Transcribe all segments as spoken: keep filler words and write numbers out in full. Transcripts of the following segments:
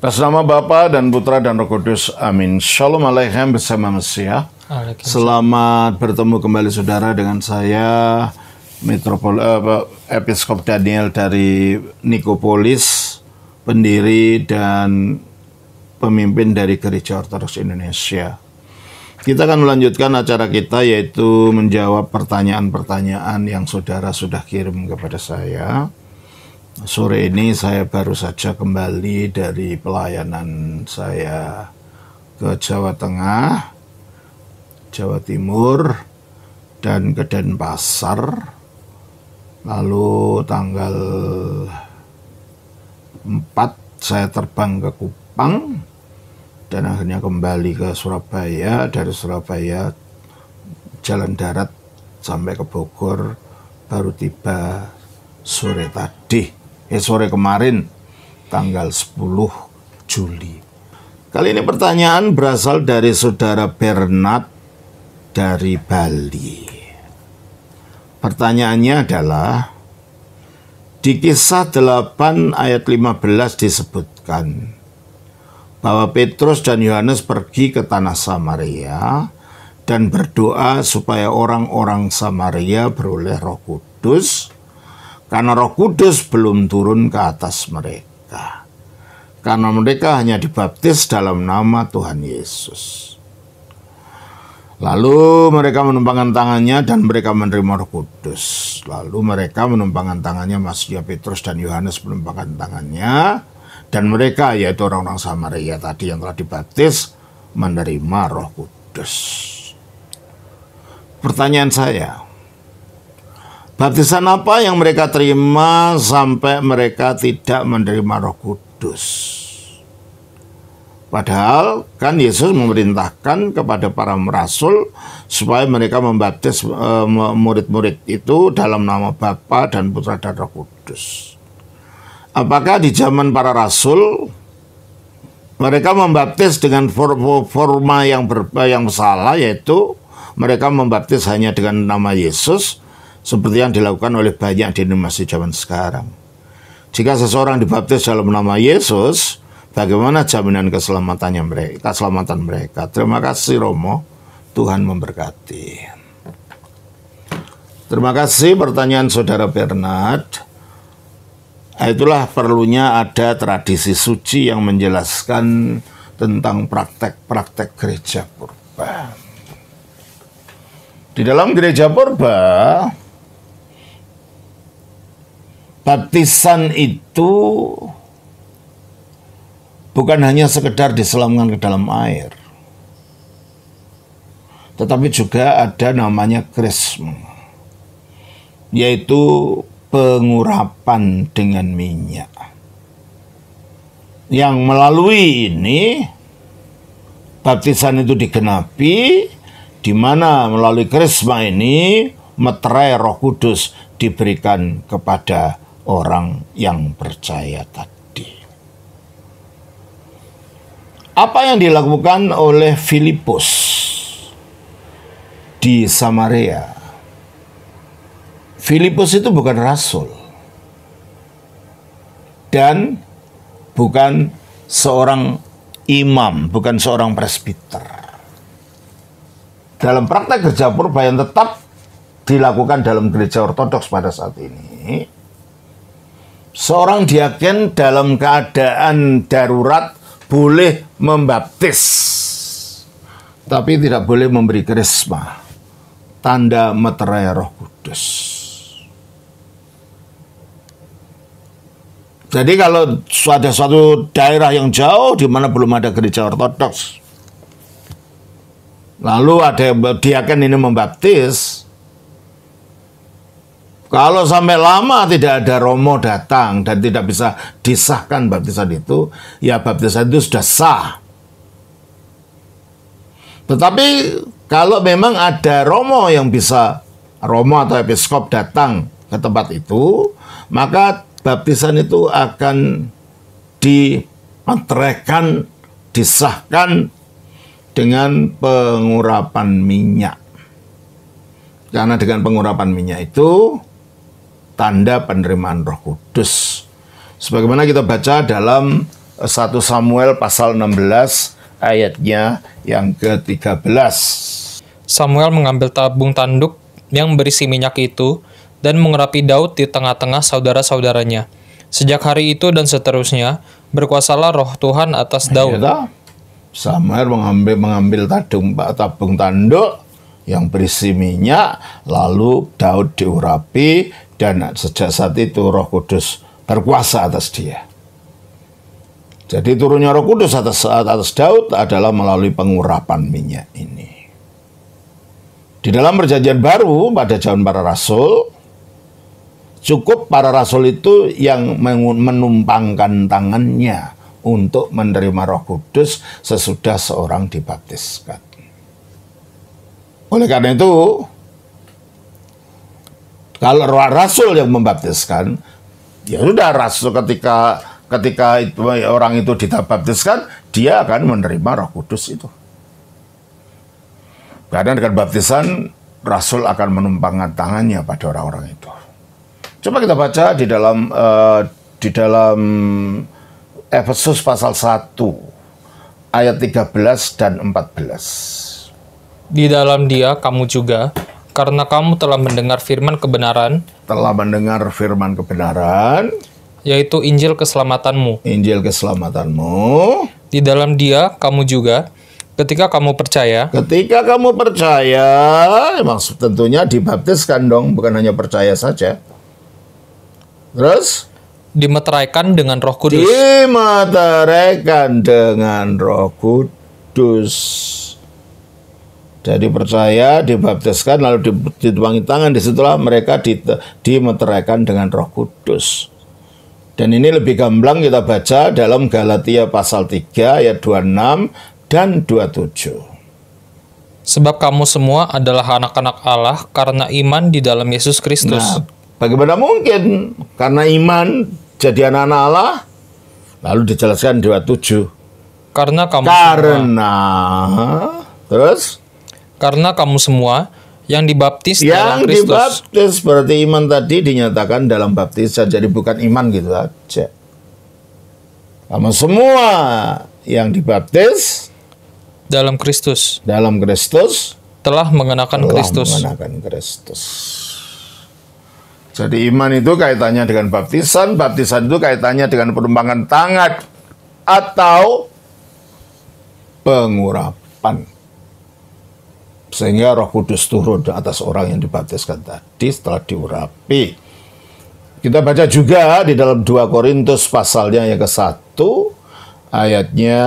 Atas nama Bapa dan Putra dan Roh Kudus, amin. Shalom Aleichem bersama Mesiah. Selamat bertemu kembali saudara dengan saya, Metropol, eh, Episkop Daniel dari Nikopolis, pendiri dan pemimpin dari Gereja Ortodoks Indonesia. Kita akan melanjutkan acara kita, yaitu menjawab pertanyaan-pertanyaan yang saudara sudah kirim kepada saya. Sore ini saya baru saja kembali dari pelayanan saya ke Jawa Tengah, Jawa Timur, dan ke Denpasar. Lalu tanggal empat saya terbang ke Kupang, dan akhirnya kembali ke Surabaya. Dari Surabaya jalan darat sampai ke Bogor, baru tiba sore tadi. Eh, sore kemarin, tanggal sepuluh Juli. Kali ini pertanyaan berasal dari saudara Bernard dari Bali. Pertanyaannya adalah, di kisah delapan ayat lima belas disebutkan bahwa Petrus dan Yohanes pergi ke tanah Samaria dan berdoa supaya orang-orang Samaria beroleh Roh Kudus, karena Roh Kudus belum turun ke atas mereka, karena mereka hanya dibaptis dalam nama Tuhan Yesus. Lalu mereka menumpangkan tangannya dan mereka menerima Roh Kudus. Lalu mereka menumpangkan tangannya, maksudnya Petrus dan Yohanes menumpangkan tangannya, dan mereka, yaitu orang-orang Samaria tadi yang telah dibaptis, menerima Roh Kudus. Pertanyaan saya, baptisan apa yang mereka terima sampai mereka tidak menerima Roh Kudus? Padahal kan Yesus memerintahkan kepada para rasul supaya mereka membaptis uh, murid-murid itu dalam nama Bapa dan Putra dan Roh Kudus. Apakah di zaman para rasul mereka membaptis dengan forma yang, ber, yang salah, yaitu mereka membaptis hanya dengan nama Yesus, seperti yang dilakukan oleh banyak denominasi zaman sekarang? Jika seseorang dibaptis dalam nama Yesus, bagaimana jaminan keselamatannya mereka, keselamatan mereka? Terima kasih Romo, Tuhan memberkati. Terima kasih pertanyaan saudara Bernard. Itulah perlunya ada tradisi suci yang menjelaskan tentang praktek-praktek gereja purba. Di dalam gereja purba, baptisan itu bukan hanya sekedar diselamkan ke dalam air, tetapi juga ada namanya krisma, yaitu pengurapan dengan minyak. Yang melalui ini, baptisan itu digenapi, di mana melalui krisma ini meterai Roh Kudus diberikan kepada orang yang percaya tadi. Apa yang dilakukan oleh Filipus di Samaria? Filipus itu bukan rasul dan bukan seorang imam, bukan seorang presbiter. Dalam praktek gereja purba yang tetap dilakukan dalam gereja ortodoks pada saat ini, seorang diaken dalam keadaan darurat boleh membaptis, tapi tidak boleh memberi krisma, tanda meterai Roh Kudus. Jadi kalau ada suatu daerah yang jauh di mana belum ada gereja ortodoks, lalu ada diaken ini membaptis, kalau sampai lama tidak ada romo datang dan tidak bisa disahkan baptisan itu, ya baptisan itu sudah sah. Tetapi kalau memang ada romo yang bisa, romo atau episkop datang ke tempat itu, maka baptisan itu akan dimeteraikan, disahkan dengan pengurapan minyak. Karena dengan pengurapan minyak itu tanda penerimaan Roh Kudus, sebagaimana kita baca dalam satu Samuel pasal enam belas ayatnya yang ke tiga belas. Samuel mengambil tabung tanduk yang berisi minyak itu dan mengurapi Daud di tengah-tengah saudara-saudaranya. Sejak hari itu dan seterusnya, berkuasalah roh Tuhan atas Daud. Ya, Samuel mengambil, mengambil tabung, tabung tanduk yang berisi minyak, lalu Daud diurapi, dan sejak saat itu Roh Kudus berkuasa atas dia. Jadi turunnya Roh Kudus atas, atas Daud adalah melalui pengurapan minyak ini. Di dalam Perjanjian Baru pada zaman para rasul, cukup para rasul itu yang menumpangkan tangannya untuk menerima Roh Kudus sesudah seorang dibaptiskan. Oleh karena itu, kalau rasul yang membaptiskan, ya sudah, rasul ketika ketika itu, orang itu dibaptiskan, dia akan menerima Roh Kudus itu. Karena dengan baptisan, rasul akan menumpangkan tangannya pada orang-orang itu. Coba kita baca di dalam uh, di dalam Efesus pasal satu ayat tiga belas dan empat belas. Di dalam dia kamu juga, karena kamu telah mendengar firman kebenaran, telah mendengar firman kebenaran, yaitu Injil keselamatanmu. Injil keselamatanmu. Di dalam dia kamu juga, ketika kamu percaya, ketika kamu percaya, maksud tentunya dibaptiskan dong, bukan hanya percaya saja. Terus dimeteraikan dengan Roh Kudus. Dimeteraikan dengan Roh Kudus. Jadi percaya, dibaptiskan, lalu dituangi tangan, disitulah mereka dimeteraikan dengan Roh Kudus. Dan ini lebih gamblang kita baca dalam Galatia pasal tiga ayat dua puluh enam dan dua puluh tujuh. Sebab kamu semua adalah anak-anak Allah karena iman di dalam Yesus Kristus. Nah, bagaimana mungkin karena iman jadi anak-anak Allah? Lalu dijelaskan dua puluh tujuh. Karena kamu karena semua, terus karena kamu semua yang dibaptis yang dalam Kristus. Yang dibaptis berarti iman tadi dinyatakan dalam baptisan, jadi bukan iman gitu aja. Kamu semua yang dibaptis dalam Kristus. Dalam Kristus telah mengenakan telah Kristus. Mengenakan Kristus. Jadi iman itu kaitannya dengan baptisan, baptisan itu kaitannya dengan penumpangan tangan atau pengurapan. Sehingga Roh Kudus turun atas orang yang dibaptiskan tadi setelah diurapi. Kita baca juga di dalam dua Korintus pasalnya yang ke satu ayatnya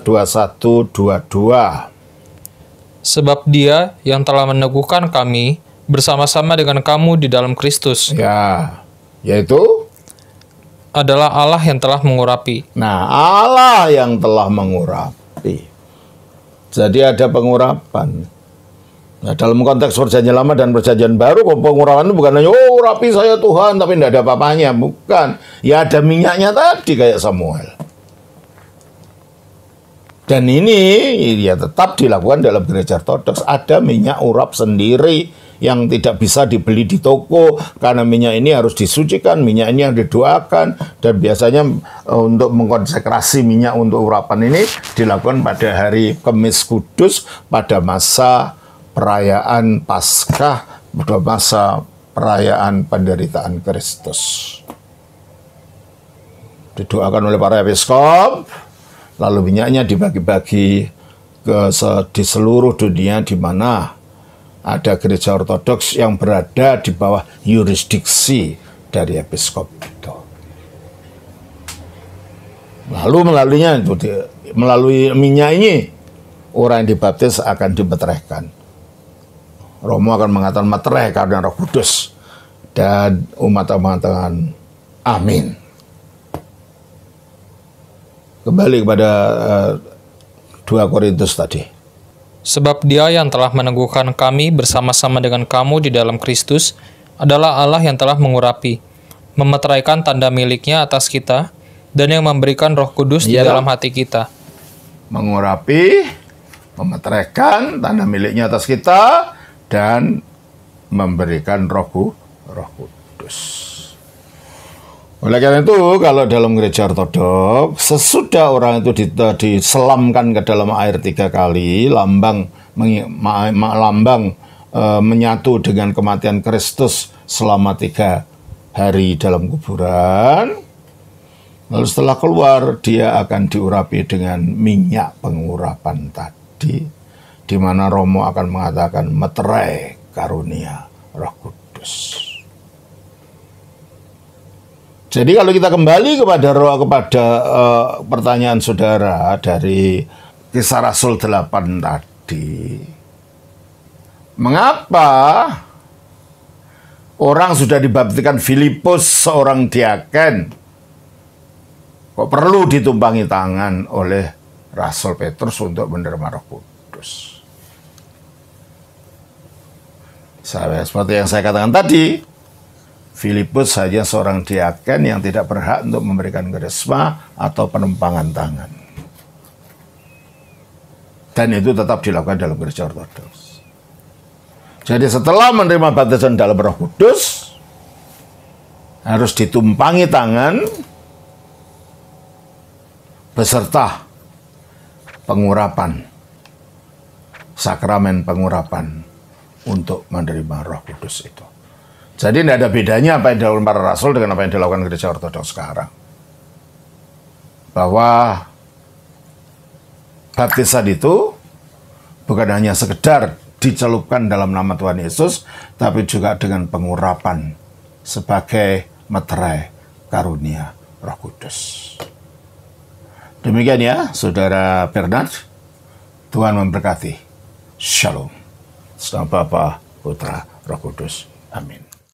dua puluh satu dua puluh dua. Sebab dia yang telah meneguhkan kami bersama-sama dengan kamu di dalam Kristus. Ya, yaitu adalah Allah yang telah mengurapi. Nah, Allah yang telah mengurapi. Jadi ada pengurapan. Nah, dalam konteks Perjanjian Lama dan Perjanjian Baru, pengurapan itu bukan hanya, oh urapi saya Tuhan, tapi tidak ada apa-apanya. Bukan. Ya ada minyaknya tadi kayak Samuel. Dan ini ya tetap dilakukan dalam gereja Ortodoks. Ada minyak urap sendiri yang tidak bisa dibeli di toko, karena minyak ini harus disucikan, minyak ini yang didoakan, dan biasanya untuk mengkonsekrasi minyak untuk urapan ini dilakukan pada hari Kemis Kudus, pada masa perayaan Paskah, pada masa perayaan penderitaan Kristus. Didoakan oleh para episkop, lalu minyaknya dibagi-bagi ke di seluruh dunia di mana ada gereja Ortodoks yang berada di bawah yurisdiksi dari episkop itu. Lalu melaluinya itu di, melalui minyak ini orang yang dibaptis akan dimeteraikan. Romo akan mengatakan meterai karena Roh Kudus, dan umat akan mengatakan amin. Kembali kepada uh, dua Korintus tadi. Sebab dia yang telah meneguhkan kami bersama-sama dengan kamu di dalam Kristus adalah Allah yang telah mengurapi, memeteraikan tanda miliknya atas kita, dan yang memberikan Roh Kudus Yalah. di dalam hati kita. Mengurapi, memeteraikan tanda miliknya atas kita, dan memberikan Roh Roh Kudus. Oleh karena itu, kalau dalam gereja ortodoks, sesudah orang itu diselamkan ke dalam air tiga kali, lambang lambang e, menyatu dengan kematian Kristus selama tiga hari dalam kuburan. Lalu setelah keluar, dia akan diurapi dengan minyak pengurapan tadi, di mana Romo akan mengatakan meterai karunia Roh Kudus. Jadi kalau kita kembali kepada roh kepada uh, pertanyaan saudara dari Kisah Rasul delapan tadi, mengapa orang sudah dibaptikan Filipus seorang diaken kok perlu ditumpangi tangan oleh Rasul Petrus untuk menerima Roh Kudus? Saya, seperti yang saya katakan tadi, Filipus saja seorang diaken yang tidak berhak untuk memberikan karisma atau penempangan tangan. Dan itu tetap dilakukan dalam gereja ortodoks. Jadi setelah menerima baptisan dalam Roh Kudus, harus ditumpangi tangan beserta pengurapan, sakramen pengurapan untuk menerima Roh Kudus itu. Jadi tidak ada bedanya apa yang dilakukan para rasul dengan apa yang dilakukan gereja ortodoks sekarang. Bahwa baptisan itu bukan hanya sekedar dicelupkan dalam nama Tuhan Yesus, tapi juga dengan pengurapan sebagai meterai karunia Roh Kudus. Demikian ya, Saudara Bernard. Tuhan memberkati. Shalom. Selamat Bapa, Putra, Roh Kudus. Amin.